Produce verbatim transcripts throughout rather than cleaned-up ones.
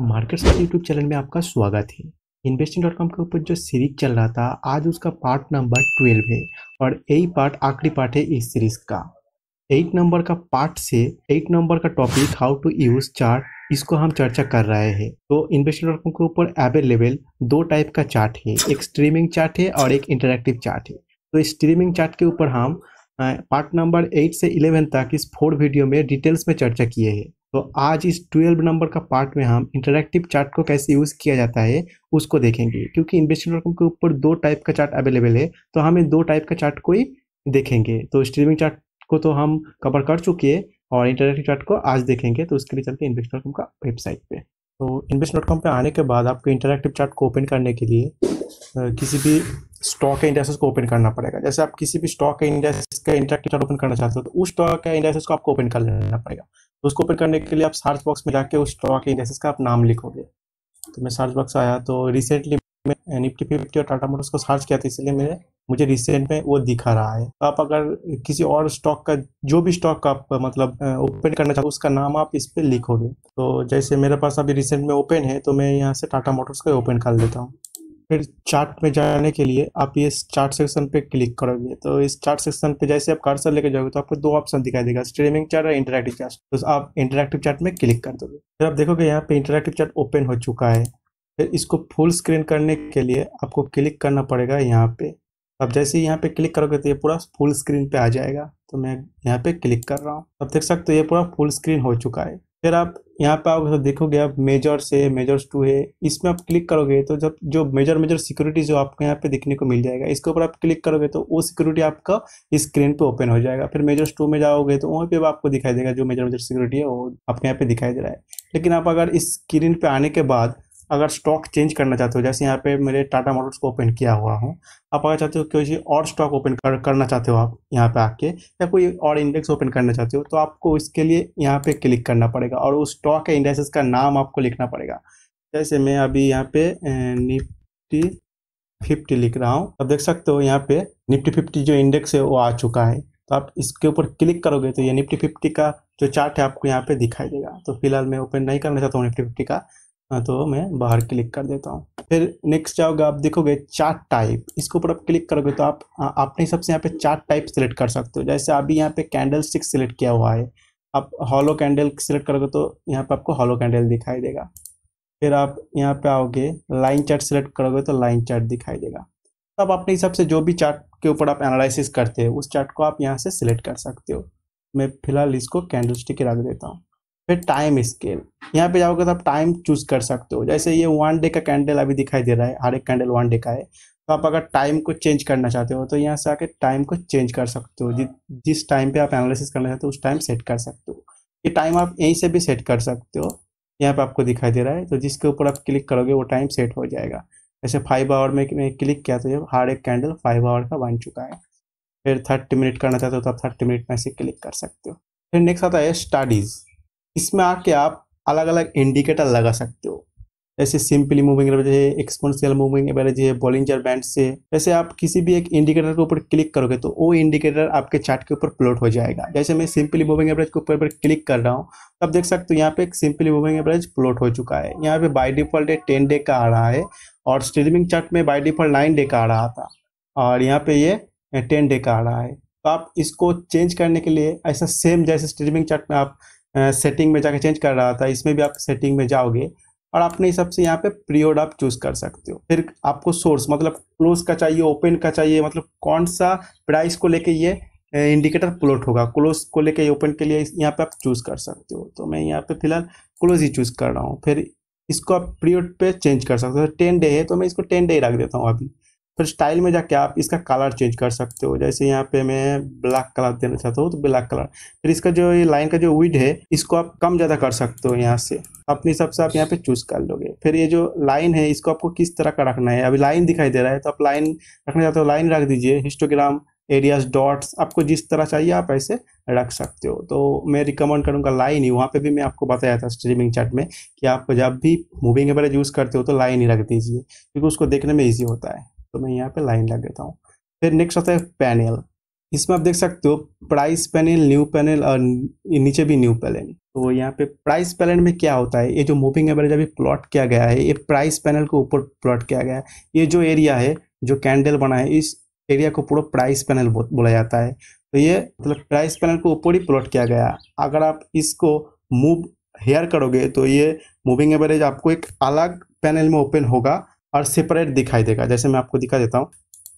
Market साथी YouTube channel में आपका स्वागत है। इन्वेस्टिंग डॉट कॉम के ऊपर जो सीरीज चल रहा था, आज उसका पार्ट नंबर ट्वेल्व है और यही पार्ट आखिरी पार्ट है इस सीरीज का। एट नंबर का पार्ट से एट नंबर का topic how to use chart, इसको हम चर्चा कर रहे हैं। तो इन्वेस्टिंग डॉट कॉम के ऊपर अवेलेबल दो टाइप का चार्ट है, एक स्ट्रीमिंग चार्ट है और एक इंटरेक्टिव चार्ट है। तो स्ट्रीमिंग चार्ट के ऊपर हम पार्ट नंबर एट से इलेवन तक इस फोर वीडियो में डिटेल्स में चर्चा किए हैं। तो आज इस ट्वेल्व नंबर का पार्ट में हम इंटरेक्टिव चार्ट को कैसे यूज़ किया जाता है उसको देखेंगे, क्योंकि इन्वेस्टिंग डॉट कॉम के ऊपर दो टाइप का चार्ट अवेलेबल है तो हमें दो टाइप का चार्ट को ही देखेंगे। तो स्ट्रीमिंग चार्ट को तो हम कवर कर चुके हैं और इंटरेक्टिव चार्ट को आज देखेंगे। तो उसके लिए चलते हैं इन्वेस्टिंग डॉट कॉम का वेबसाइट पे। तो इन्वेस्टिंग डॉट कॉम पे आने के बाद आपको इंटरेक्टिव चार्ट को ओपन करने के लिए किसी भी स्टॉक या इंडेक्स को ओपन करना पड़ेगा। जैसे आप किसी भी स्टॉक या इंडेक्स का इंटरेक्टिव चार्ट ओपन करना चाहते हो तो उस स्टॉक या इंडेक्स को आपको ओपन कर लेना पड़ेगा। तो उसको ओपन करने के लिए आप सर्च बॉक्स में जाके उस स्टॉक या इंडेक्स का आप नाम लिखोगे। तो मैं सर्च बॉक्स आया तो रिसेंटली मैं निफ्टी फिफ्टी और टाटा मोटर्स को सर्च किया था, इसलिए मेरे मुझे रिसेंट में वो दिखा रहा है। तो आप अगर किसी और स्टॉक का, जो भी स्टॉक आप मतलब ओपन करना चाहते हो उसका नाम आप इस पर लिखोगे। तो जैसे मेरे पास अभी रिसेंट में ओपन है तो मैं यहाँ से टाटा मोटर्स का ओपन कर लेता हूँ। फिर चार्ट में जाने के लिए आप ये चार्ट सेक्शन पे क्लिक करोगे। तो इस चार्ट सेक्शन पे जैसे आप कर्सर लेके जाओगे तो आपको दो ऑप्शन दिखाई देगा, स्ट्रीमिंग चार्ट और इंटरेक्टिव चार्ट। तो आप इंटरेक्टिव चार्ट में क्लिक कर दोगे। फिर आप देखोगे यहाँ पे इंटरेक्टिव चार्ट ओपन हो चुका है। फिर इसको फुल स्क्रीन करने के लिए आपको क्लिक करना पड़ेगा यहाँ पे। अब जैसे यहाँ पे क्लिक करोगे तो ये पूरा फुल स्क्रीन पे आ जाएगा। तो मैं यहाँ पे क्लिक कर रहा हूँ, अब देख सकते हो ये पूरा फुल स्क्रीन हो चुका है। फिर आप यहाँ पे आओगे तो देखोगे आप मेजर्स है, मेजर्स टू है, इसमें आप क्लिक करोगे तो जब जो मेजर मेजर सिक्योरिटी जो आपको यहाँ पे दिखने को मिल जाएगा, इसके ऊपर आप क्लिक करोगे तो वो सिक्योरिटी आपका स्क्रीन पे ओपन हो जाएगा। फिर मेजर्स टू में जाओगे तो वहाँ पे आपको दिखाई देगा जो मेजर मेजर सिक्योरिटी है वो आपको यहाँ पे दिखाई दे रहा है। लेकिन आप अगर इस स्क्रीन पे आने के बाद अगर स्टॉक चेंज करना चाहते हो, जैसे यहाँ पे मेरे टाटा मोटर्स को ओपन किया हुआ हूँ, आप अगर चाहते हो कोई और स्टॉक ओपन कर, करना चाहते हो आप यहाँ पे आके, या कोई और इंडेक्स ओपन करना चाहते हो, तो आपको इसके लिए यहाँ पे क्लिक करना पड़ेगा और उस स्टॉक या इंडेक्स का नाम आपको लिखना पड़ेगा। जैसे मैं अभी यहाँ पे निफ्टी फिफ्टी लिख रहा हूँ। अब देख सकते हो यहाँ पे निफ्टी फिफ्टी जो इंडेक्स है वो आ चुका है। तो आप इसके ऊपर क्लिक करोगे तो ये निफ्टी फिफ्टी का जो चार्ट है आपको यहाँ पे दिखाई देगा। तो फिलहाल मैं ओपन नहीं करना चाहता हूँ निफ्टी फिफ्टी का, हाँ, तो मैं बाहर क्लिक कर देता हूँ। फिर नेक्स्ट जाओगे आप देखोगे चार्ट टाइप, इसके ऊपर आप क्लिक करोगे तो आप अपने हिसाब से यहाँ पे चार्ट टाइप सिलेक्ट कर सकते हो। जैसे अभी यहाँ पे कैंडल स्टिक सिलेक्ट किया हुआ है, आप हॉलो कैंडल सिलेक्ट करोगे तो यहाँ पे आपको हॉलो कैंडल दिखाई देगा। फिर आप यहाँ पे आओगे लाइन चार्ट सिलेक्ट करोगे तो लाइन चार्ट दिखाई देगा। तो आप अपने हिसाब से जो भी चार्ट के ऊपर आप एनालिसिस करते हो उस चार्ट को आप यहाँ से सिलेक्ट कर सकते हो। मैं फिलहाल इसको कैंडल स्टिक रख देता हूँ। फिर टाइम स्केल यहाँ पे जाओगे तो आप टाइम चूज कर सकते हो। जैसे ये वन डे का कैंडल अभी दिखाई दे रहा है, हर एक कैंडल वन डे का है। तो आप अगर टाइम को चेंज करना चाहते हो तो यहाँ से आके टाइम को चेंज कर सकते हो। जि, जिस टाइम पे आप एनालिसिस करना चाहते हो उस टाइम सेट कर सकते हो। ये टाइम आप यहीं से भी सेट कर सकते हो, यहाँ पे आपको दिखाई दे रहा है। तो जिसके ऊपर आप क्लिक करोगे वो टाइम सेट हो जाएगा। जैसे फाइव आवर में मैं क्लिक किया तो ये हर एक कैंडल फाइव आवर का बन चुका है। फिर थर्टी मिनट करना चाहते हो तो आप थर्टी मिनट में से क्लिक कर सकते हो। फिर नेक्स्ट आता है स्टडीज़, इसमें आके आप अलग अलग इंडिकेटर लगा सकते हो। जैसे सिंपली मूविंग एवरेज है, एक्सपोनेंशियल मूविंग एवरेज है, बॉलिंजर बैंड से। जैसे आप किसी भी एक इंडिकेटर के ऊपर क्लिक करोगे तो वो इंडिकेटर आपके चार्ट के ऊपर प्लॉट हो जाएगा। जैसे मैं सिंपली मूविंग एवरेज के ऊपर क्लिक कर रहा हूँ, तब देख सकते हो यहाँ पे एक सिंपली मूविंग एवरेज प्लॉट हो चुका है। यहाँ पे बाई डिफॉल्ट टेन डे का आ रहा है और स्ट्रीमिंग चार्ट में बाई डिफॉल्ट नाइन डे का आ रहा था और यहाँ पे ये टेन डे का आ रहा है। तो आप इसको चेंज करने के लिए ऐसा सेम जैसे स्ट्रीमिंग चार्ट में आप सेटिंग uh, में जाके चेंज कर रहा था, इसमें भी आप सेटिंग में जाओगे और अपने हिसाब से यहाँ पे पीरियड आप चूज कर सकते हो। फिर आपको सोर्स मतलब क्लोज का चाहिए, ओपन का चाहिए, मतलब कौन सा प्राइस को लेके ये इंडिकेटर प्लॉट होगा, क्लोज को लेके ओपन के लिए यहाँ पे आप चूज कर सकते हो। तो मैं यहाँ पे फिलहाल क्लोज ही चूज कर रहा हूँ। फिर इसको आप पीरियड पे चेंज कर सकते हो। टेन डे है तो मैं इसको टेन डे रख देता हूँ अभी। फिर स्टाइल में जाके आप इसका कलर चेंज कर सकते हो। जैसे यहाँ पे मैं ब्लैक कलर देना चाहता हूँ तो ब्लैक कलर। फिर इसका जो ये लाइन का जो विड्थ है इसको आप कम ज़्यादा कर सकते हो, यहाँ से अपने हिसाब से आप यहाँ पे चूज कर लोगे। फिर ये जो लाइन है इसको आपको किस तरह का रखना है, अभी लाइन दिखाई दे रहा है तो आप लाइन रखना चाहते हो लाइन रख दीजिए। हिस्टोग्राम, एरियाज, डॉट्स, आपको जिस तरह चाहिए आप ऐसे रख सकते हो। तो मैं रिकमेंड करूँगा लाइन ही। वहाँ पे भी मैं आपको बताया था स्ट्रीमिंग चार्ट में कि आप जब भी मूविंग एवरेज यूज़ करते हो तो लाइन ही रख दीजिए क्योंकि उसको देखने में ईजी होता है। तो मैं यहाँ पे लाइन लग देता हूँ। फिर नेक्स्ट आता है पैनल। इसमें आप देख सकते हो प्राइस पैनल, न्यू पैनल और नीचे भी न्यू पैनल। तो यहाँ पे प्राइस पैनल में क्या होता है, ये जो मूविंग एवरेज अभी प्लॉट किया गया है ये प्राइस पैनल के ऊपर प्लॉट किया गया है। ये जो एरिया है, जो कैंडल बना है, इस एरिया को पूरा प्राइस पैनल बोला जाता है। तो ये मतलब प्राइस पैनल के ऊपर ही प्लॉट किया गया। अगर आप इसको मूव हेयर करोगे तो ये मूविंग एवरेज आपको एक अलग पैनल में ओपन होगा और सेपरेट दिखाई देगा। जैसे मैं आपको दिखा देता हूँ,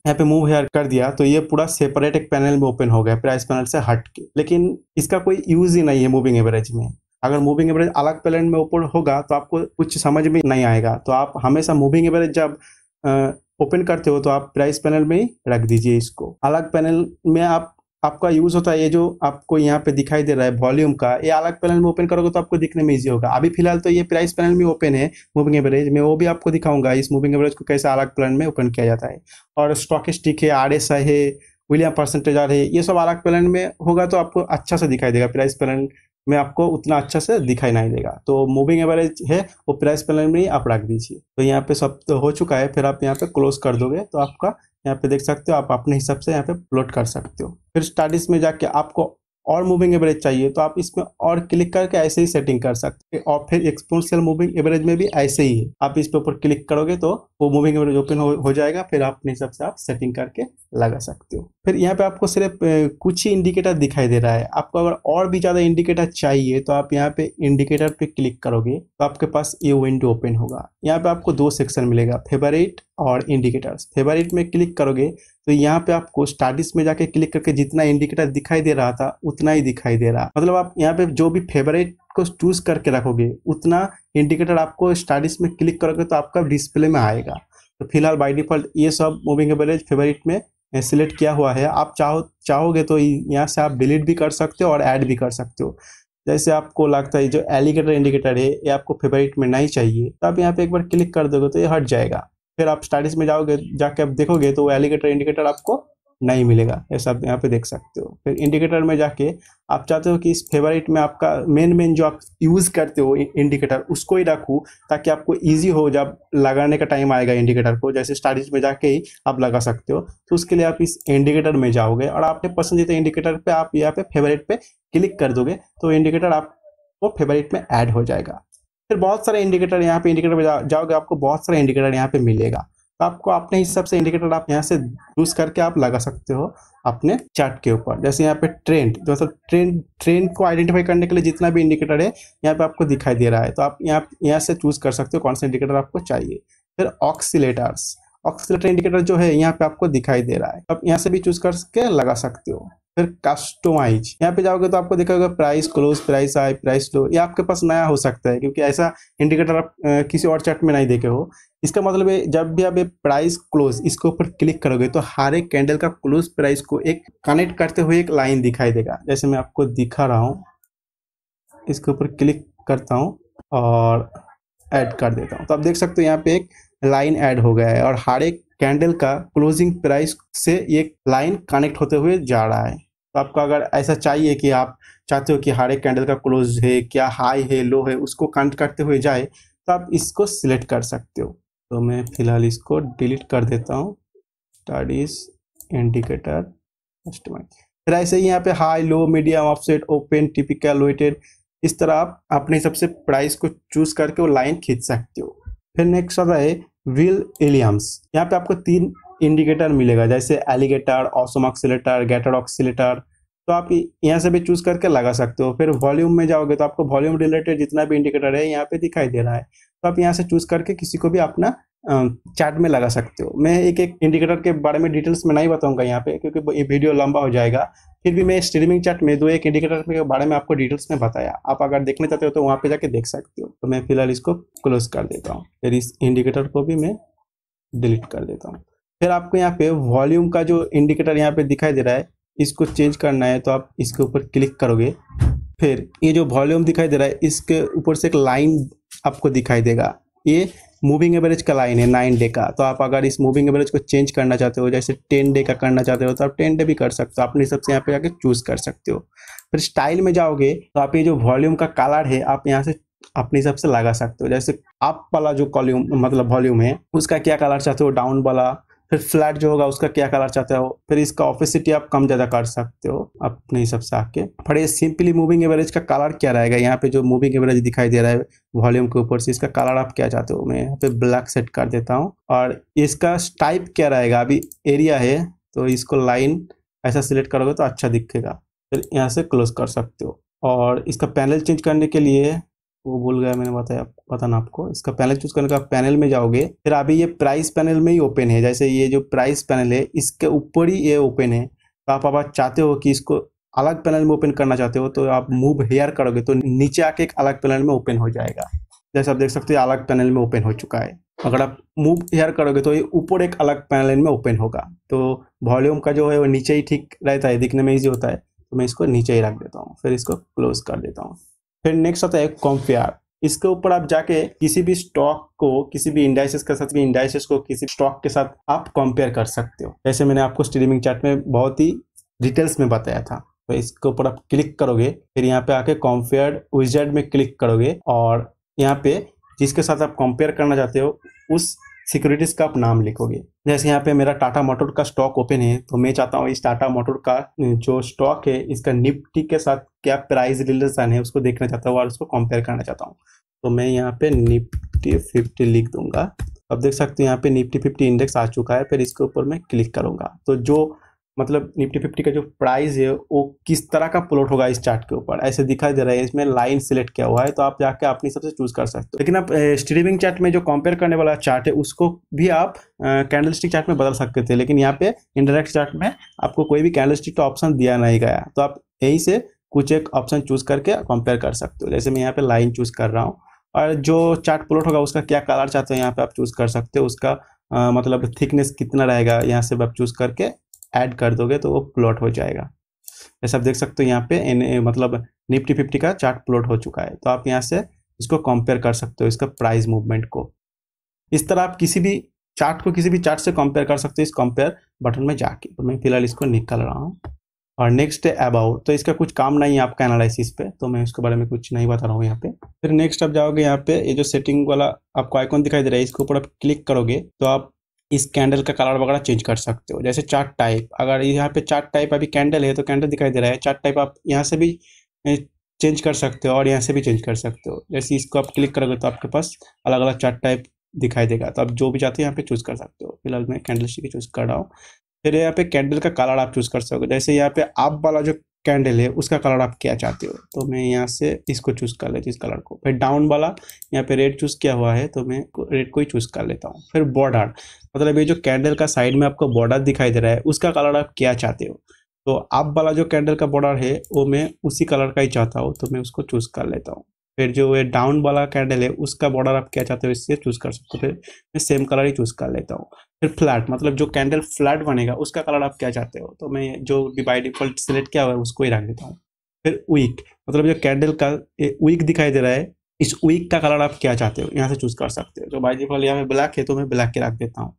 यहाँ पे मूव हेयर कर दिया तो ये पूरा सेपरेट एक पैनल में ओपन हो गया प्राइस पैनल से हट के। लेकिन इसका कोई यूज ही नहीं है मूविंग एवरेज में। अगर मूविंग एवरेज अलग पैनल में ओपन होगा तो आपको कुछ समझ में नहीं आएगा। तो आप हमेशा मूविंग एवरेज जब ओपन करते हो तो आप प्राइस पैनल में ही रख दीजिए इसको। अलग पैनल में आप आपका यूज होता है। ये जो आपको यहाँ पे दिखाई दे रहा है वॉल्यूम का, ये अलग पैनल में ओपन करोगे तो आपको दिखने में इजी होगा। अभी फिलहाल तो ये प्राइस पैनल में ओपन है मूविंग एवरेज में, वो भी आपको दिखाऊंगा इस मूविंग एवरेज को कैसे अलग पैनल में ओपन किया जाता है। और स्टॉकिस्टिक है, आर एस आई है, विलियम परसेंटेज आर है, ये सब अलग पैनल में होगा तो आपको अच्छा से दिखाई देगा। प्राइस पैनल में आपको उतना अच्छा से दिखाई नहीं देगा। तो मूविंग एवरेज है वो प्राइस पैनल में ही आप रख दीजिए। तो यहाँ पे सब तो हो चुका है, फिर आप यहाँ पे क्लोज कर दोगे तो आपका यहाँ पे देख सकते हो, आप अपने हिसाब से यहाँ पे प्लॉट कर सकते हो। फिर स्टडीज में जाके आपको और मूविंग एवरेज चाहिए तो आप इसमें और क्लिक करके ऐसे ही सेटिंग कर सकते हो। और फिर एक्सपोनेंशियल मूविंग एवरेज में भी ऐसे ही है, आप इस पे ऊपर क्लिक करोगे तो वो मूविंग एवरेज ओपन हो, हो जाएगा। फिर आप अपने हिसाब से आप सेटिंग करके लगा सकते हो। फिर यहाँ पे आपको सिर्फ कुछ ही इंडिकेटर दिखाई दे रहा है। आपको अगर और भी ज़्यादा इंडिकेटर चाहिए तो आप यहाँ पे इंडिकेटर पे क्लिक करोगे तो आपके पास ये विंडो ओपन होगा। यहाँ पे आपको दो सेक्शन मिलेगा, फेवरेट और इंडिकेटर्स। फेवरेट में क्लिक करोगे तो यहाँ पे आपको स्टडीज में जाके क्लिक करके जितना इंडिकेटर दिखाई दे रहा था उतना ही दिखाई दे रहा। मतलब आप यहाँ पे जो भी फेवरेट को चूज करके रखोगे उतना इंडिकेटर आपको स्टडीज में क्लिक करोगे तो आपका डिस्प्ले में आएगा। तो फिलहाल बाय डिफॉल्ट ये सब मूविंग एवरेज फेवरेट में सिलेक्ट किया हुआ है। आप चाहो चाहोगे तो यहाँ से आप डिलीट भी कर सकते हो और ऐड भी कर सकते हो। जैसे आपको लगता है जो एलिगेटर इंडिकेटर है ये आपको फेवरेट में नहीं चाहिए तो आप यहाँ पे एक बार क्लिक कर दोगे तो ये हट जाएगा। फिर आप स्टडीज में जाओगे जाके आप देखोगे तो एलिगेटर इंडिकेटर आपको नहीं मिलेगा। ये सब यहाँ पे देख सकते हो। फिर इंडिकेटर में जाके आप चाहते हो कि इस फेवरेट में आपका मेन मेन जो आप यूज़ करते हो इंडिकेटर उसको ही रखूँ ताकि आपको इजी हो जब लगाने का टाइम आएगा इंडिकेटर को। जैसे स्टडीज में जाके ही आप लगा सकते हो, तो उसके लिए आप इस इंडिकेटर में जाओगे और आपने पसंदीदा इंडिकेटर पर आप यहाँ पे फेवरेट पर क्लिक कर दोगे तो इंडिकेटर आपको फेवरेट में ऐड हो जाएगा। फिर बहुत सारे इंडिकेटर यहाँ पे इंडिकेटर में जा, जाओगे आपको बहुत सारे इंडिकेटर यहाँ पे मिलेगा। तो आपको अपने हिसाब से इंडिकेटर आप यहाँ से यूज करके आप लगा सकते हो अपने चार्ट के ऊपर। जैसे यहाँ पे ट्रेंड, जो मतलब ट्रेंड ट्रेंड को आइडेंटिफाई करने के लिए जितना भी इंडिकेटर है यहाँ पे आपको दिखाई दे रहा है तो आप यहाँ यहाँ से चूज कर सकते हो कौन सा इंडिकेटर आपको चाहिए। फिर ऑक्सीलेटर्स, ऑक्सीलेटर इंडिकेटर जो है यहाँ पे आपको दिखाई दे रहा है, आप यहाँ से भी चूज करके लगा सकते हो। फिर कस्टमाइज, यहाँ पे जाओगे तो आपको देखा होगा price close, price high, price low, ये आपके पास नया हो सकता है क्योंकि ऐसा इंडिकेटर आप किसी और चार्ट में नहीं देखे हो। इसका मतलब है जब भी आप ये प्राइस क्लोज इसके ऊपर क्लिक करोगे तो हर एक कैंडल का क्लोज प्राइस को एक कनेक्ट करते हुए एक लाइन दिखाई देगा। जैसे मैं आपको दिखा रहा हूँ, इसके ऊपर क्लिक करता हूँ और ऐड कर देता हूँ तो आप देख सकते हो यहाँ पे एक लाइन ऐड हो गया है और हर एक कैंडल का क्लोजिंग प्राइस से एक लाइन कनेक्ट होते हुए जा रहा है। तो आपको अगर ऐसा चाहिए कि आप चाहते हो कि हर एक कैंडल का क्लोज है क्या, हाई है, लो है, उसको कनेक्ट करते हुए जाए तो आप इसको सिलेक्ट कर सकते हो। तो मैं फिलहाल इसको डिलीट कर देता हूँ, स्टडीज, इंडिकेटर, कस्टमाइज। फिर ऐसे ही यहाँ पे high, low, medium, offset, open, typical, weighted, इस तरह आप अपने हिसाब से प्राइस को चूज करके वो लाइन खींच सकते हो। फिर नेक्स्ट आता है विल विलियम्स। यहाँ पे आपको तीन इंडिकेटर मिलेगा जैसे alligator, awesome oscillator, gator oscillator, तो आप यहाँ से भी चूज करके लगा सकते हो। फिर वॉल्यूम में जाओगे तो आपको वॉल्यूम रिलेटेड जितना भी इंडिकेटर है यहाँ पे दिखाई दे रहा है तो आप यहाँ से चूज करके किसी को भी अपना चार्ट में लगा सकते हो। मैं एक एक इंडिकेटर के बारे में डिटेल्स में नहीं बताऊंगा यहाँ पे क्योंकि ये वीडियो लंबा हो जाएगा। फिर भी मैं स्ट्रीमिंग चार्ट में दो एक इंडिकेटर के बारे में आपको डिटेल्स में बताया, आप अगर देखना चाहते हो तो वहाँ पे जाके देख सकते हो। तो मैं फिलहाल इसको क्लोज कर देता हूँ, फिर इस इंडिकेटर को भी मैं डिलीट कर देता हूँ। फिर आपको यहाँ पे वॉल्यूम का जो इंडिकेटर यहाँ पे दिखाई दे रहा है इसको चेंज करना है तो आप इसके ऊपर क्लिक करोगे। फिर ये जो वॉल्यूम दिखाई दे रहा है इसके ऊपर से एक लाइन आपको दिखाई देगा, ये मूविंग एवरेज का लाइन है नाइन डे का। तो आप अगर इस मूविंग एवरेज को चेंज करना चाहते हो, जैसे टेन डे का करना चाहते हो तो आप टेन डे भी कर सकते हो, अपने हिसाब से यहाँ पे जाके चूज कर सकते हो। फिर स्टाइल में जाओगे तो आप ये जो वॉल्यूम का कलर है आप यहाँ से अपने हिसाब से लगा सकते हो। जैसे आप वाला जो कॉल्यूम मतलब वॉल्यूम है उसका क्या कलर चाहते हो, डाउन वाला, फिर फ्लैट जो होगा उसका क्या कलर चाहते हो, फिर इसका ऑफिसिटी आप कम ज़्यादा कर सकते हो अपने हिसाब से आके। पर ये सिंपली मूविंग एवरेज का कलर क्या रहेगा, यहाँ पे जो मूविंग एवरेज दिखाई दे रहा है वॉल्यूम के ऊपर से, इसका कलर आप क्या चाहते हो, मैं यहाँ पे ब्लैक सेट कर देता हूँ। और इसका टाइप क्या रहेगा, अभी एरिया है तो इसको लाइन ऐसा सिलेक्ट करोगे तो अच्छा दिखेगा, फिर तो यहाँ से क्लोज कर सकते हो। और इसका पैनल चेंज करने के लिए वो भूल गया मैंने बताया पता ना आपको, इसका पैनल चूज करने का पैनल में जाओगे, फिर अभी ये प्राइस पैनल में ही ओपन है, जैसे ये जो प्राइस पैनल है इसके ऊपर ही ये ओपन है। तो आप अब चाहते हो कि इसको अलग पैनल में ओपन करना चाहते हो तो आप मूव हेयर करोगे तो नीचे आके एक अलग पैनल में ओपन हो जाएगा। जैसे आप देख सकते हो अलग पैनल में ओपन हो चुका है। अगर आप मूव हेयर करोगे तो ये ऊपर एक अलग पैनल में ओपन होगा। तो वॉल्यूम का जो है वो नीचे ही ठीक रहता है, दिखने में ईजी होता है, तो मैं इसको नीचे ही रख देता हूँ, फिर इसको क्लोज कर देता हूँ। फिर नेक्स्ट होता है कंपेयर। इसके ऊपर आप जाके किसी भी स्टॉक को किसी भी इंडाइसेस के साथ भी इंडाइसेस को किसी स्टॉक के साथ आप कंपेयर कर सकते हो। जैसे मैंने आपको स्ट्रीमिंग चार्ट में बहुत ही डिटेल्स में बताया था, तो इसके ऊपर आप क्लिक करोगे, फिर यहाँ पे आके कंपेयर विजार्ड में क्लिक करोगे और यहाँ पे जिसके साथ आप कंपेयर करना चाहते हो उस सिक्योरिटीज़ का आप नाम लिखोगे। जैसे यहाँ पे मेरा टाटा मोटर्स का स्टॉक ओपन है, तो मैं चाहता हूँ इस टाटा मोटर्स का जो स्टॉक है इसका निफ्टी के साथ क्या प्राइस रिलेशन है उसको देखना चाहता हूँ और उसको कंपेयर करना चाहता हूँ। तो मैं यहाँ पे निफ्टी फिफ्टी लिख दूंगा। अब देख सकते हो यहाँ पे निफ्टी फिफ्टी इंडेक्स आ चुका है, फिर इसके ऊपर मैं क्लिक करूँगा। तो जो मतलब निफ्टी फिफ्टी का जो प्राइस है वो किस तरह का प्लॉट होगा इस चार्ट के ऊपर ऐसे दिखाई दे रहा है, इसमें लाइन सिलेक्ट किया हुआ है, तो आप जाके अपनी सबसे चूज कर सकते हो। लेकिन आप स्ट्रीमिंग चार्ट में जो कंपेयर करने वाला चार्ट है उसको भी आप कैंडलस्टिक चार्ट में बदल सकते थे, लेकिन यहाँ पे इंडायरेक्ट चार्ट में आपको कोई भी कैंडलस्टिक का ऑप्शन दिया नहीं गया, तो आप यहीं से कुछ एक ऑप्शन चूज करके कंपेयर कर सकते हो। जैसे मैं यहाँ पे लाइन चूज कर रहा हूँ और जो चार्ट प्लॉट होगा उसका क्या कलर चाहते हो यहाँ पे आप चूज कर सकते हो, उसका मतलब थिकनेस कितना रहेगा यहाँ से आप चूज करके ऐड कर दोगे तो वो प्लॉट हो जाएगा। जैसे आप देख सकते हो यहाँ पे इन, मतलब निफ्टी फिफ्टी का चार्ट प्लॉट हो चुका है, तो आप यहाँ से इसको कंपेयर कर सकते हो इसका प्राइस मूवमेंट को। इस तरह आप किसी भी चार्ट को किसी भी चार्ट से कंपेयर कर सकते हो इस कंपेयर बटन में जाके। तो मैं फिलहाल इसको निकाल रहा हूँ। और नेक्स्ट है अबाउट, तो इसका कुछ काम नहीं है आपका एनालिसिस पे, तो मैं उसके बारे में कुछ नहीं बता रहा हूँ यहाँ पे। फिर नेक्स्ट आप जाओगे यहाँ पे ये जो सेटिंग वाला आपको आइकॉन दिखाई दे रहा है इसके ऊपर आप क्लिक करोगे तो आप इस कैंडल का कलर वगैरह चेंज कर सकते हो। जैसे चार्ट टाइप, अगर यहाँ पे चार्ट टाइप अभी कैंडल है तो कैंडल दिखाई दे रहा है, चार्ट टाइप आप यहाँ से भी चेंज कर सकते हो और यहाँ से भी चेंज कर सकते हो। जैसे इसको आप क्लिक करोगे तो आपके पास अलग अलग चार्ट टाइप दिखाई देगा, तो आप जो भी चाहते हो यहाँ पे चूज़ कर सकते हो। फिलहाल मैं कैंडलस्टिक चूज़ कर रहा हूँ। फिर यहाँ पे कैंडल का कलर आप चूज़ कर सकोगे। जैसे यहाँ पे आप वाला जो कैंडल है उसका कलर आप क्या चाहते हो, तो मैं यहाँ से इसको चूज़ कर लेता हूँ इस कलर को। फिर डाउन वाला यहाँ पे रेड चूज़ किया हुआ है तो मैं रेड को ही चूज़ कर लेता हूँ। फिर बॉर्डर, मतलब ये जो कैंडल का साइड में आपको बॉर्डर दिखाई दे रहा है उसका कलर आप क्या चाहते हो, तो आप वाला जो कैंडल का बॉर्डर है वो मैं उसी कलर का ही चाहता हूँ, तो मैं उसको चूज़ कर लेता हूँ। फिर जो ये डाउन वाला कैंडल है उसका बॉर्डर आप क्या चाहते हो इससे चूज़ कर सकते हो, फिर मैं सेम कलर ही चूज़ कर लेता हूँ। फिर फ्लैट, मतलब जो कैंडल फ्लैट बनेगा उसका कलर आप क्या चाहते हो, तो मैं जो भी बाई डिफॉल्ट सिलेक्ट किया हुआ है उसको ही रख देता हूँ। फिर वीक, मतलब जो कैंडल का वीक दिखाई दे रहा है इस वीक का कलर आप क्या चाहते हो यहाँ से चूज़ कर सकते हो। जो बाई डिफॉल्ट यहाँ पे ब्लैक है तो मैं ब्लैक के रख देता हूँ।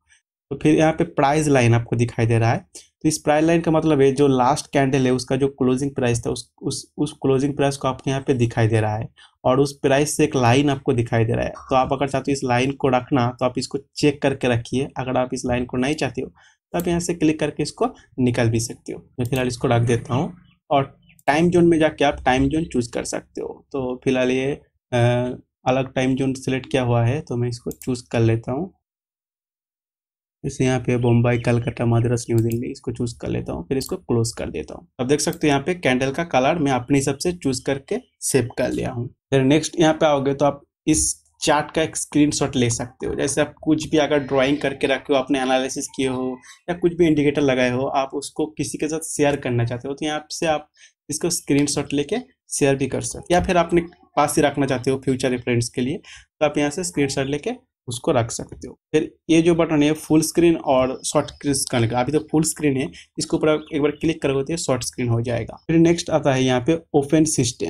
तो फिर यहाँ पे प्राइस लाइन आपको दिखाई दे रहा है, तो इस प्राइस लाइन का मतलब है जो लास्ट कैंडल है उसका जो क्लोजिंग प्राइस था उस उस उस क्लोजिंग प्राइस को आपको यहाँ पे दिखाई दे रहा है और उस प्राइस से एक लाइन आपको दिखाई दे रहा है। तो आप अगर चाहते हो इस लाइन को रखना तो आप इसको चेक करके रखिए, अगर आप इस लाइन को नहीं चाहते हो तो आप यहाँ से क्लिक करके इसको निकाल भी सकते हो। मैं फिलहाल इसको रख देता हूँ। और टाइम जोन में जाके आप टाइम जोन चूज़ कर सकते हो, तो फिलहाल ये अलग टाइम जोन सिलेक्ट किया हुआ है तो मैं इसको चूज़ कर लेता हूँ। जैसे यहाँ पे बम्बई, कलकत्ता, मद्रास, न्यू दिल्ली, इसको चूज़ कर लेता हूँ, फिर इसको क्लोज कर देता हूँ। अब देख सकते हो यहाँ पे कैंडल का कलर मैं अपने हिसाब से चूज़ करके सेव कर लिया हूँ। फिर नेक्स्ट यहाँ पे आओगे तो आप इस चार्ट का एक स्क्रीनशॉट ले सकते हो। जैसे आप कुछ भी अगर ड्राइंग करके रखे हो, आपने एनालिसिस किए हो या कुछ भी इंडिकेटर लगाए हो, आप उसको किसी के साथ शेयर करना चाहते हो तो यहाँ से आप इसको स्क्रीनशॉट लेके शेयर भी कर सकते हो, या फिर आपने पास ही रखना चाहते हो फ्यूचर रेफरेंस के लिए तो आप यहाँ से स्क्रीनशॉट लेके उसको रख सकते हो। फिर ये जो बटन है फुल स्क्रीन और शॉर्ट स्क्रीन का, अभी तो फुल स्क्रीन है, इसके ऊपर एक बार क्लिक करोगे तो शॉर्ट स्क्रीन हो जाएगा। फिर नेक्स्ट आता है यहाँ पे ओपन सिस्टम,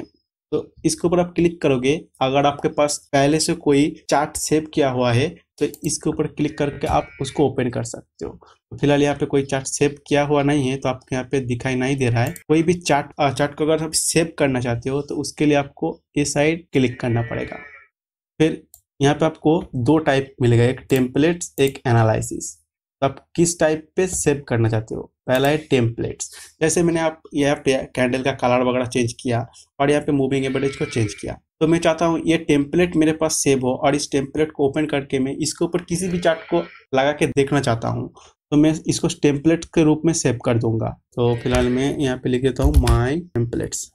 तो इसके ऊपर आप क्लिक करोगे। अगर आपके पास पहले से कोई चार्ट सेव किया हुआ है तो इसके ऊपर क्लिक करके आप उसको ओपन कर सकते हो। तो फिलहाल यहाँ पे कोई चार्ट सेव किया हुआ नहीं है तो आपको यहाँ पे दिखाई नहीं दे रहा है। कोई भी चार्ट चार्ट को अगर आप सेव करना चाहते हो तो उसके लिए आपको इस साइड क्लिक करना पड़ेगा। फिर यहाँ पे आपको दो टाइप मिलेगा, एक टेम्पलेट्स, एक एनालिसिस। तो आप किस टाइप पे सेव करना चाहते हो। पहला है टेम्पलेट्स, जैसे मैंने आप यहाँ पे कैंडल का कलर वगैरह चेंज किया और यहाँ पे मूविंग एवरेज को चेंज किया, तो मैं चाहता हूँ ये टेम्पलेट मेरे पास सेव हो और इस टेम्पलेट को ओपन करके मैं इसके ऊपर किसी भी चार्ट को लगा के देखना चाहता हूँ, तो मैं इसको टेम्पलेट के रूप में सेव कर दूंगा। तो फिलहाल मैं यहाँ पे लिख देता हूँ माई टेम्पलेट्स,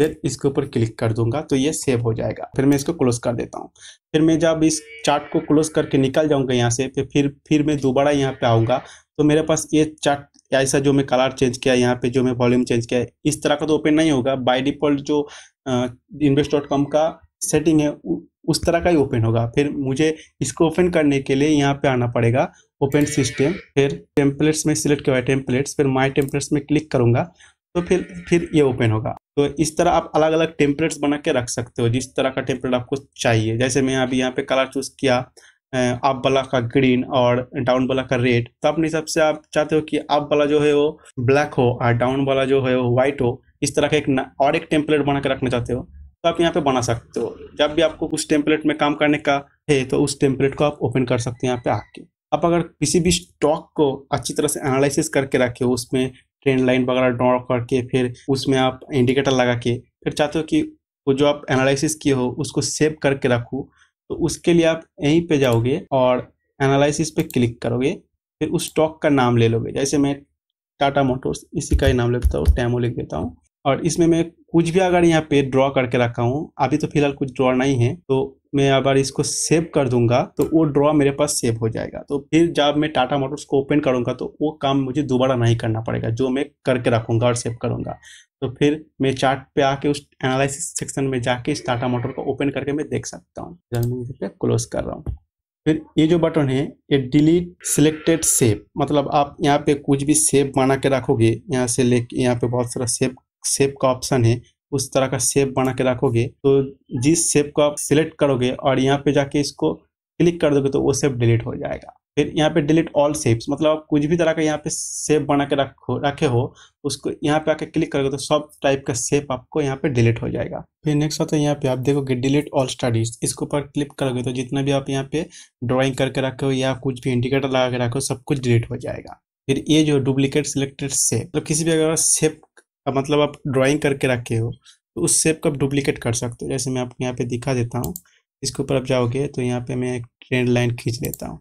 फिर इसके ऊपर क्लिक कर दूंगा तो ये सेव हो जाएगा। फिर मैं इसको क्लोज कर देता हूँ। फिर मैं जब इस चार्ट को क्लोज करके निकल जाऊंगा यहाँ से, फिर फिर फिर मैं दोबारा यहाँ पे आऊँगा तो मेरे पास ये चार्ट ऐसा जो मैं कलर चेंज किया यहाँ पे, जो मैं वॉल्यूम चेंज किया, इस तरह का तो ओपन नहीं होगा। बाय डिफॉल्ट जो इन्वेस्ट डॉट कॉम का सेटिंग है उस तरह का ही ओपन होगा। फिर मुझे इसको ओपन करने के लिए यहाँ पे आना पड़ेगा, ओपन सिस्टम, फिर टेम्पलेट्स में सिलेक्ट किया है टेम्पलेट्स, फिर माई टेम्पलेट्स में क्लिक करूँगा तो फिर फिर ये ओपन होगा। तो इस तरह आप अलग अलग टेम्पलेट्स बना के रख सकते हो जिस तरह का टेम्पलेट आपको चाहिए। जैसे मैं अभी यहाँ पे कलर चूज़ किया अप वाला का ग्रीन और डाउन वाला का रेड, तो अपने हिसाब से आप चाहते हो कि अप वाला जो है वो ब्लैक हो और डाउन वाला जो है वो व्हाइट हो, इस तरह का एक न, और एक टेम्पलेट बना के रखना चाहते हो तो आप यहाँ पे बना सकते हो। जब भी आपको उस टेम्पलेट में काम करने का है तो उस टेम्पलेट को आप ओपन कर सकते हो यहाँ पे आके। आप अगर किसी भी स्टॉक को अच्छी तरह से एनालिसिस करके रखे हो, उसमें ट्रेंड लाइन वगैरह ड्रॉ करके फिर उसमें आप इंडिकेटर लगा के फिर चाहते हो कि वो जो आप एनालिसिस किए हो उसको सेव करके रखूँ, तो उसके लिए आप यहीं पे जाओगे और एनालिसिस पे क्लिक करोगे, फिर उस स्टॉक का नाम ले लोगे। जैसे मैं टाटा मोटर्स इसी का ही नाम लेता हूँ, टैमो लिख देता हूँ, और इसमें मैं कुछ भी अगर यहाँ पे ड्रॉ करके रखा हूँ, अभी तो फिलहाल कुछ ड्रॉ नहीं है, तो मैं अगर इसको सेव कर दूंगा तो वो ड्रॉ मेरे पास सेव हो जाएगा। तो फिर जब मैं टाटा मोटर्स को ओपन करूंगा तो वो काम मुझे दोबारा नहीं करना पड़ेगा जो मैं करके रखूंगा और सेव करूंगा। तो फिर मैं चार्ट पे आके उस एनालिसिस सेक्शन में जाके इस टाटा मोटर को ओपन करके मैं देख सकता हूँ। इस पर क्लोज कर रहा हूँ। फिर ये जो बटन है ये डिलीट सिलेक्टेड सेव, मतलब आप यहाँ पे कुछ भी सेव बना के रखोगे, यहाँ से लेके यहाँ पे बहुत सारा सेव सेव का ऑप्शन है, उस तरह का सेव बना के रखोगे तो जिस सेव को आप सिलेक्ट करोगे और यहाँ पे जाके इसको क्लिक कर दोगे तो वो सेव डिलीट हो जाएगा। फिर यहाँ पे डिलीट ऑल सेव्स, मतलब आप कुछ भी तरह का यहाँ पे सेव बना के रखो रखे हो उसको यहाँ पे आके क्लिक करोगे तो सब टाइप का सेव आपको यहाँ पे डिलीट हो जाएगा। फिर नेक्स्ट आता है यहाँ पे आप देखोगे डिलीट ऑल स्टडीज, इसके ऊपर क्लिक करोगे तो जितना भी आप यहाँ पे ड्रॉइंग करके रखे हो या कुछ भी इंडिकेटर लगा के रखे हो सब कुछ डिलीट हो जाएगा। फिर ये जो डुप्लीकेट सिलेक्टेड सेव, मतलब किसी भी अगर सेव मतलब आप ड्राइंग करके रखे हो तो उस सेव को आप डुप्लीकेट कर सकते हो। जैसे मैं आपको यहाँ पे दिखा देता हूँ, इसके ऊपर आप जाओगे तो यहाँ पे मैं एक ट्रेंड लाइन खींच लेता हूँ।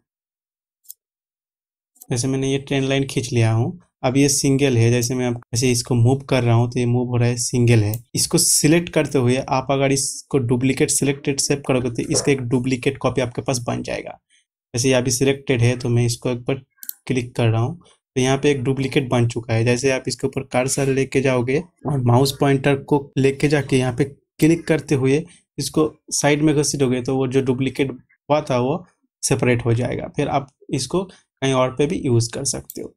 जैसे मैंने ये ट्रेंड लाइन खींच लिया हूँ, अब ये सिंगल है, जैसे मैं आप जैसे इसको मूव कर रहा हूँ तो ये मूव हो रहा है, सिंगल है। इसको सिलेक्ट करते हुए आप अगर इसको डुप्लीकेट सिलेक्टेड सेव करोगे तो इसका एक डुप्लीकेट कॉपी आपके पास बन जाएगा। जैसे ये अभी सिलेक्टेड है तो मैं इसको एक बार क्लिक कर रहा हूँ तो यहाँ पे एक डुप्लीकेट बन चुका है। जैसे आप इसके ऊपर कर्सर लेके जाओगे और माउस पॉइंटर को लेके जाके यहाँ पे क्लिक करते हुए इसको साइड में घसीटोगे तो वो जो डुप्लीकेट हुआ था वो सेपरेट हो जाएगा। फिर आप इसको कहीं और पे भी यूज़ कर सकते हो।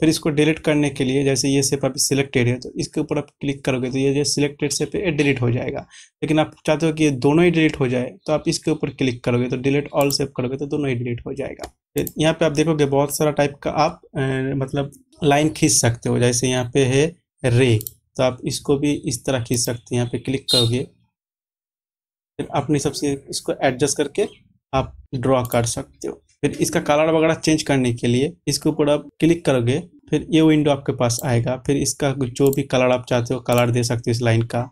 फिर इसको डिलीट करने के लिए जैसे ये सेप अभी सिलेक्टेड है तो इसके ऊपर आप क्लिक करोगे तो ये जो सिलेक्टेड सेप है डिलीट हो जाएगा। लेकिन आप चाहते हो कि ये दोनों ही डिलीट हो जाए तो आप इसके ऊपर क्लिक करोगे तो डिलीट ऑल सेप करोगे तो दोनों ही डिलीट हो जाएगा। फिर यहाँ पे आप देखोगे बहुत सारा टाइप का आप ए, मतलब लाइन खींच सकते हो। जैसे यहाँ पे है रे, तो आप इसको भी इस तरह खींच सकते हो। यहाँ पे क्लिक करोगे फिर अपने सबसे इसको एडजस्ट करके आप ड्रॉ कर सकते हो। फिर इसका कलर वगैरह चेंज करने के लिए इसके ऊपर आप क्लिक करोगे फिर ये विंडो आपके पास आएगा। फिर इसका जो भी कलर आप चाहते हो कलर दे सकते हो इस लाइन का।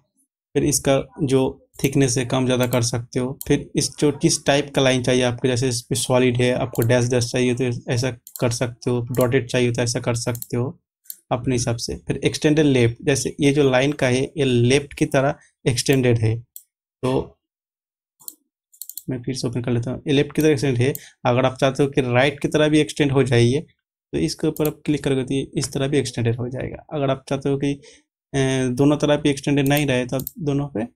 फिर इसका जो थिकनेस है कम ज़्यादा कर सकते हो। फिर इस जो किस टाइप का लाइन चाहिए आपको, जैसे इस पर सॉलिड है, आपको डैश डैश चाहिए तो ऐसा कर सकते हो, डॉटेड चाहिए तो ऐसा कर सकते हो अपने हिसाब से। फिर एक्सटेंडेड लेफ्ट, जैसे ये जो लाइन का है ये लेफ्ट की तरह एक्सटेंडेड है तो मैं फिर से ओपन कर लेता हूँ। ये लेफ्ट की तरह एक्सटेंड है, अगर आप चाहते हो कि राइट की तरह भी एक्सटेंड हो जाइए तो इसके ऊपर आप क्लिक करोगे तो इस तरह भी एक्सटेंडेड हो जाएगा। अगर आप चाहते हो कि दोनों तरह भी एक्सटेंडेड नहीं रहे तो आप दोनों पे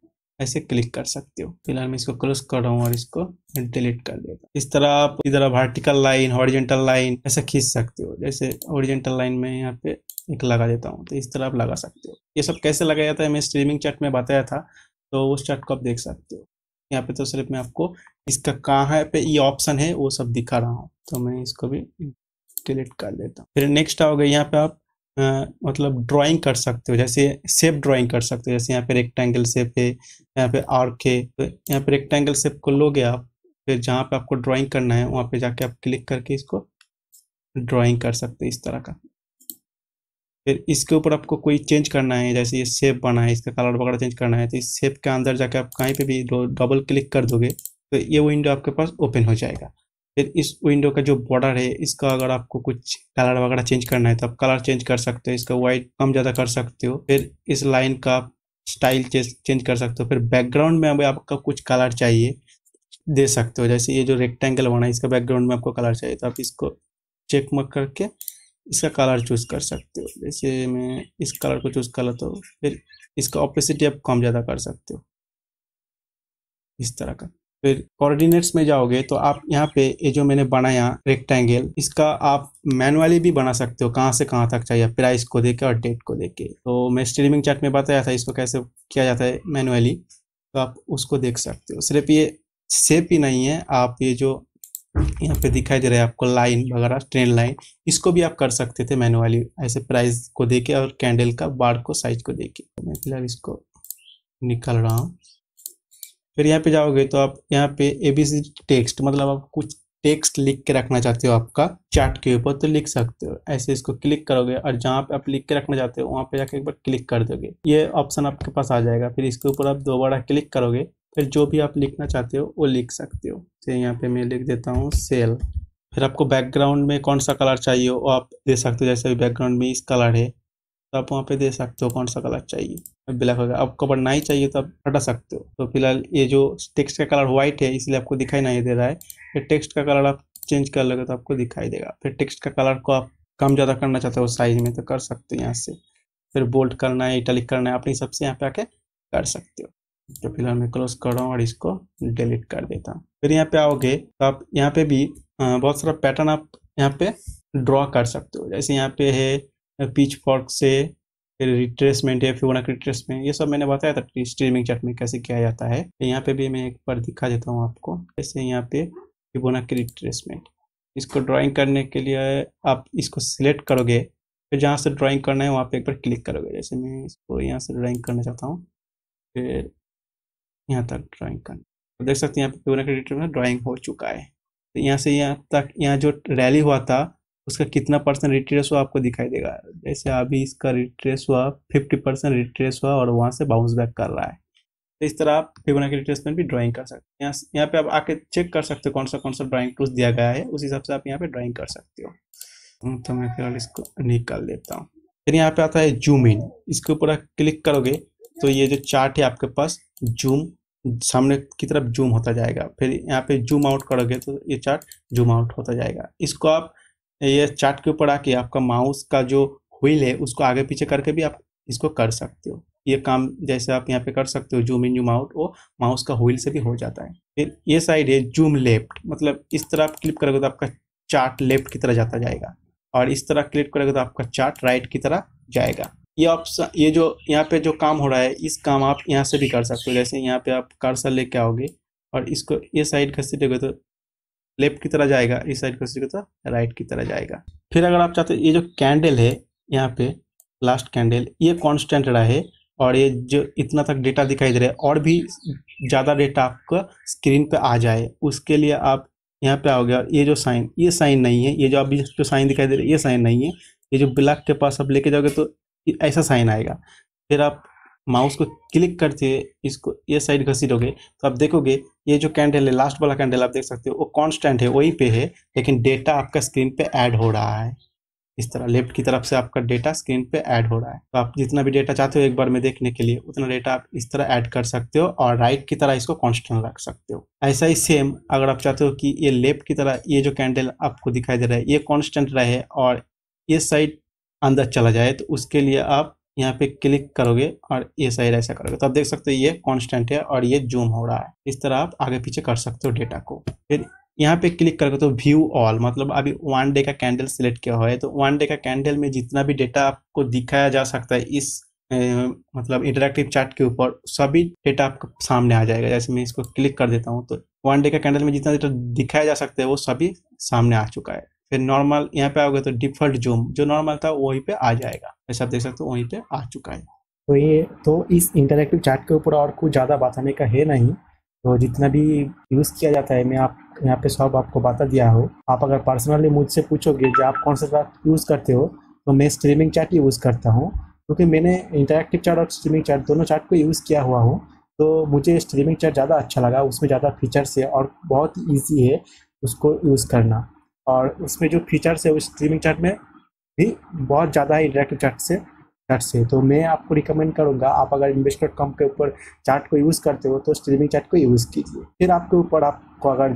ऐसे क्लिक कर सकते हो। फिलहाल मैं इसको क्लोज कर रहा हूँ और इसको डिलीट कर देता। इस तरह आप इधर वर्टिकल लाइन हॉरिजेंटल लाइन ऐसा खींच सकते हो। जैसे हॉरिजेंटल लाइन में यहाँ पे एक लगा देता हूँ तो इस तरह आप लगा सकते हो। ये सब कैसे लगाया जाता है मैं स्ट्रीमिंग चार्ट में बताया था, तो उस चार्ट को आप देख सकते हो। यहाँ पे तो सिर्फ मैं आपको इसका कहाँ पे ये ऑप्शन है वो सब दिखा रहा हूँ। तो मैं इसको भी डिलीट कर देता हूँ। फिर नेक्स्ट आओगे यहाँ पे आप आ, मतलब ड्राइंग कर सकते हो। जैसे शेप ड्राइंग कर सकते हो। जैसे यहाँ पे रेक्टेंगल शेप है, यहाँ पे आर्क है, तो यहाँ पे रेक्टेंगल शेप को लोगे आप फिर जहाँ पे आपको ड्राइंग करना है वहाँ पे जाके आप क्लिक करके इसको ड्राइंग कर सकते हैं इस तरह का। फिर इसके ऊपर आपको कोई चेंज करना है, जैसे ये शेप बना है इसका कलर वगैरह चेंज करना है, तो इस शेप के अंदर जाके आप कहीं पे भी डबल क्लिक कर दोगे तो ये विंडो आपके पास ओपन हो जाएगा। फिर इस विंडो का जो बॉर्डर है इसका अगर आपको कुछ कलर वगैरह चेंज करना है तो आप कलर चेंज कर सकते हो, इसका वाइट कम ज़्यादा कर सकते हो। फिर इस लाइन का आप स्टाइल चेंज कर सकते हो। फिर बैकग्राउंड में अभी आपका कुछ कलर चाहिए दे सकते हो, जैसे ये जो रेक्टेंगल बना है इसका बैकग्राउंड में आपको कलर चाहिए तो आप इसको चेक मार्क करके इसका कलर चूज़ कर सकते हो। जैसे मैं इस कलर को चूज़ कर लेता हूँ। फिर इसका ऑपेसिटी आप कम ज़्यादा कर सकते हो इस तरह का। फिर कोऑर्डिनेट्स में जाओगे तो आप यहाँ पे ये जो मैंने बनाया रेक्टेंगल इसका आप मैनुअली भी बना सकते हो, कहाँ से कहाँ तक चाहिए प्राइस को देके और डेट को देके। तो मैं स्ट्रीमिंग चार्ट में बताया था इसको कैसे किया जाता है मैनुअली, तो आप उसको देख सकते हो। सिर्फ ये शेप ही नहीं है, आप ये जो यहाँ पे दिखाई दे रहा है आपको लाइन वगैरह ट्रेंड लाइन इसको भी आप कर सकते थे मैनुअली, ऐसे प्राइस को देके और कैंडल का बार को साइज को देके। तो मैं फिलहाल इसको निकाल रहा हूँ। फिर यहाँ पे जाओगे तो आप यहाँ पे एबीसी टेक्स्ट मतलब आप कुछ टेक्स्ट लिख के रखना चाहते हो आपका चार्ट के ऊपर तो लिख सकते हो। ऐसे इसको क्लिक करोगे और जहाँ पे आप लिख के रखना चाहते हो वहाँ पे जाके एक बार क्लिक कर दोगे, ये ऑप्शन आपके पास आ जाएगा। फिर इसके ऊपर आप दोबारा क्लिक करोगे, फिर जो भी आप लिखना चाहते हो वो लिख सकते हो। तो यहाँ पे मैं लिख देता हूँ सेल। फिर आपको बैकग्राउंड में कौन सा कलर चाहिए वो आप दे सकते हो, जैसे बैकग्राउंड में इस कलर है तो आप वहाँ पे दे सकते हो कौन सा कलर चाहिए। ब्लैक होगा, आपको बढ़ना ही चाहिए तो आप हटा सकते हो। तो फिलहाल ये जो टेक्स्ट का कलर व्हाइट है इसलिए आपको दिखाई नहीं दे रहा है, फिर टेक्स्ट का कलर आप चेंज कर लोगे तो आपको दिखाई देगा। फिर टेक्स्ट का कलर को आप कम ज़्यादा करना चाहते हो साइज में तो कर सकते हो यहाँ से। फिर बोल्ड करना है, इटैलिक करना है, अपने हिसाब से यहाँ पे आके कर सकते हो। तो फिलहाल मैं क्लोज कर रहा हूँ और इसको डिलीट कर देता हूँ। फिर यहाँ पे आओगे तो आप यहाँ पे भी बहुत सारा पैटर्न आप यहाँ पे ड्रॉ कर सकते हो, जैसे यहाँ पे है पिच फॉर्क से, फिर रिट्रेसमेंट है, फिबोनाची रिट्रेसमेंट, ये सब मैंने बताया था स्ट्रीमिंग चार्ट में कैसे किया जाता है। तो यहाँ पे भी मैं एक बार दिखा देता हूँ आपको, जैसे यहाँ पे फिबोनाची रिट्रेसमेंट। इसको ड्राॅइंग करने के लिए आप इसको सिलेक्ट करोगे, फिर जहाँ से ड्राॅइंग करना है वहाँ पर एक बार क्लिक करोगे। जैसे मैं इसको यहाँ से ड्राॅइंग करना चाहता हूँ, फिर यहाँ तक ड्राइंग करना, तो देख सकते हैं यहाँ पे पूरा क्रेडिट में ड्राइंग हो चुका है। तो यहाँ से यहाँ तक यहाँ जो रैली हुआ था उसका कितना परसेंट रिट्रेस हुआ आपको दिखाई देगा। जैसे अभी इसका रिट्रेस हुआ फिफ्टी परसेंट रिट्रेस हुआ और वहाँ से बाउंस बैक कर रहा है। तो इस तरह आप फिबोनाची रिट्रेसमेंट भी ड्राइंग कर सकते हो। यहाँ यहाँ पे आप आके चेक कर सकते हो कौन सा कौन सा ड्राइंग टूल्स दिया गया है, उस हिसाब से आप यहाँ पे ड्राइंग कर सकते हो। तो मैं फिलहाल इसको निकाल देता हूँ। फिर यहाँ पे आता है जूम इन, इसके ऊपर क्लिक करोगे तो ये जो चार्ट है आपके पास जूम सामने की तरफ जूम होता जाएगा। फिर यहाँ पे जूम आउट करोगे तो ये चार्ट जूम आउट होता जाएगा। इसको आप ये चार्ट के ऊपर आके आपका माउस का जो व्हील है उसको आगे पीछे करके भी आप इसको कर सकते हो। ये काम जैसे आप यहाँ पे कर सकते हो जूम इन जूम आउट, वो माउस का व्हील से भी हो जाता है। फिर ये साइड है जूम लेफ्ट, मतलब इस तरह आप क्लिक करोगे तो आपका चार्ट लेफ्ट की तरह जाता जाएगा और इस तरह क्लिक करोगे तो आपका चार्ट राइट की तरह जाएगा। ये ऑप्शन ये जो यहाँ पे जो काम हो रहा है इस काम आप यहाँ से भी कर सकते हो। जैसे यहाँ पे आप कर्सर लेके आओगे और इसको ये साइड खींचोगे तो लेफ्ट की तरह जाएगा, इस साइड खींचोगे तो राइट की तरह जाएगा। फिर अगर आप चाहते हो ये जो कैंडल है यहाँ पे लास्ट कैंडल ये कांस्टेंट रहा है और ये जो इतना तक डेटा दिखाई दे रहा है और भी ज़्यादा डेटा आपका स्क्रीन पर आ जाए उसके लिए आप यहाँ पर आओगे। और ये जो साइन ये साइन नहीं है, ये जो अभी जो साइन दिखाई दे रहा है ये साइन नहीं है, ये जो ब्लैक के पास आप लेके जाओगे तो ऐसा साइन आएगा। फिर आप माउस को क्लिक करते इसको ये साइड घसीटोगे तो आप देखोगे ये जो कैंडल है लास्ट वाला कैंडल आप देख सकते हो वो कांस्टेंट है, वहीं पे है, लेकिन डेटा आपका स्क्रीन पे ऐड हो रहा है। इस तरह लेफ्ट की तरफ से आपका डेटा स्क्रीन पे ऐड हो रहा है। तो आप जितना भी डेटा चाहते हो एक बार में देखने के लिए उतना डेटा आप इस तरह ऐड कर सकते हो और राइट की तरह इसको कांस्टेंट रख सकते हो। ऐसा ही सेम अगर आप चाहते हो कि ये लेफ्ट की तरह ये जो कैंडल आपको दिखाई दे रहा है ये कांस्टेंट रहे और ये साइड अंदर चला जाए तो उसके लिए आप यहाँ पे क्लिक करोगे और ये साइड ऐसा करोगे तो आप देख सकते हो ये कांस्टेंट है और ये जूम हो रहा है। इस तरह आप आगे पीछे कर सकते हो डेटा को। फिर यहाँ पे क्लिक करोगे तो व्यू ऑल, मतलब अभी वन डे का कैंडल सिलेक्ट किया हुआ है तो वन डे का कैंडल में जितना भी डेटा आपको दिखाया जा सकता है इस ए, मतलब इंटरेक्टिव चार्ट के ऊपर सभी डेटा आपको सामने आ जाएगा। जैसे मैं इसको क्लिक कर देता हूँ तो वन डे का कैंडल में जितना डेटा दिखाया जा सकता है वो सभी सामने आ चुका है। फिर नॉर्मल यहाँ पे आओगे तो डिफॉल्ट जूम जो नॉर्मल था वहीं पे आ जाएगा, जैसे आप देख सकते हो वहीं पे आ चुका है। तो ये तो इस इंटरैक्टिव चार्ट के ऊपर और कुछ ज़्यादा बात आने का है नहीं, तो जितना भी यूज़ किया जाता है मैं आप यहाँ पे सब आपको बता दिया हो। आप अगर पर्सनली मुझसे पूछोगे कि आप कौन सा चार्ट यूज़ करते हो, तो मैं स्ट्रीमिंग चार्ट यूज़ करता हूँ, क्योंकि मैंने इंटरैक्टिव चार्ट और स्ट्रीमिंग चार्ट दोनों चार्ट को यूज़ किया हुआ हूँ। तो मुझे स्ट्रीमिंग चार्ट ज़्यादा अच्छा लगा, उसमें ज़्यादा फीचर्स है और बहुत ईजी है उसको यूज़ करना, और उसमें जो फीचर्स है वो स्ट्रीमिंग चार्ट में भी बहुत ज़्यादा है इंटरैक्टिव चार्ट से चार्ट से तो मैं आपको रिकमेंड करूंगा, आप अगर इन्वेस्ट डॉट कॉम के ऊपर चार्ट को यूज़ करते हो तो स्ट्रीमिंग चार्ट को यूज़ कीजिए। फिर आपके ऊपर आपको अगर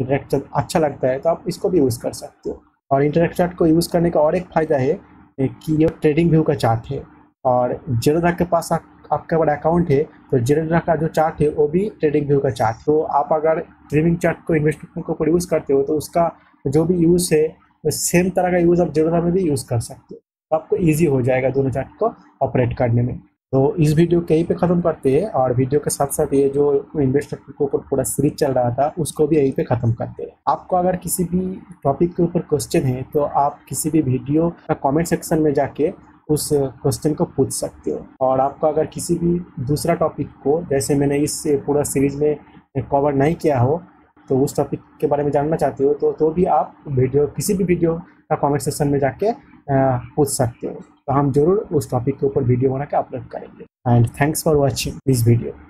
इंटरैक्ट चार्ट अच्छा लगता है तो आप इसको भी यूज़ कर सकते हो। और इंटरैक्ट चार्ट को यूज़ करने का और एक फ़ायदा है कि ये ट्रेडिंग व्यू का चार्ट है, और जिरोधा के पास आप, आपका बड़ा अकाउंट है, तो जिरोधा का जो चार्ट है वो भी ट्रेडिंग व्यू का चार्ट। तो आप अगर ट्रेडिंग चार्ट को इन्वेस्टमेंट को यूज़ करते हो तो उसका जो भी यूज़ है तो सेम तरह का यूज़ आप जिरोधा में भी यूज़ कर सकते हो, तो आपको ईजी हो जाएगा दोनों चार्ट को ऑपरेट करने में। तो इस वीडियो कहीं पे ख़त्म करते हैं, और वीडियो के साथ साथ ये जो इन्वेस्टर के ऊपर पूरा सीरीज चल रहा था उसको भी यहीं पे ख़त्म करते हैं। आपको अगर किसी भी टॉपिक के ऊपर क्वेश्चन है तो आप किसी भी वीडियो का कमेंट सेक्शन में जाके उस क्वेश्चन को पूछ सकते हो। और आपको अगर किसी भी दूसरा टॉपिक को, जैसे मैंने इस पूरा सीरीज में कवर नहीं किया हो, तो उस टॉपिक के बारे में जानना चाहते हो तो तो भी आप वीडियो किसी भी वीडियो का कमेंट सेक्शन में जाके पूछ सकते हो, तो हम जरूर उस टॉपिक के ऊपर वीडियो बना के अपलोड करेंगे। And thanks for watching this video.